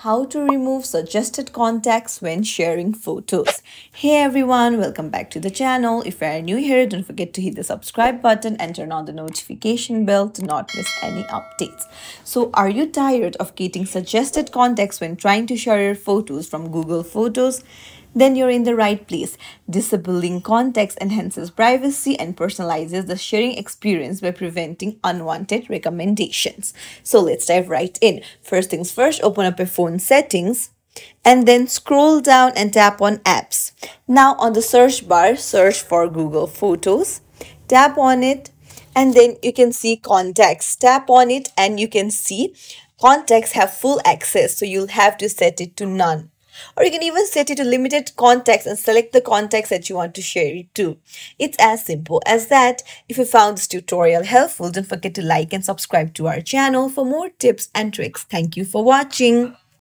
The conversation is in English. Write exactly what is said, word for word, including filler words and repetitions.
How to remove suggested contacts when sharing photos. Hey everyone, welcome back to the channel. If you are new here, don't forget to hit the subscribe button and turn on the notification bell to not miss any updates. So are you tired of getting suggested contacts when trying to share your photos from Google Photos? Then you're in the right place. Disabling contacts enhances privacy and personalizes the sharing experience by preventing unwanted recommendations. So let's dive right in. First things first, open up your phone settings and then scroll down and tap on apps. Now on the search bar, search for Google Photos. Tap on it and then you can see contacts. Tap on it and you can see contacts have full access. So you'll have to set it to none. Or you can even set it to limited contacts and select the contacts that you want to share it to. It's as simple as that. If you found this tutorial helpful, don't forget to like and subscribe to our channel for more tips and tricks. Thank you for watching.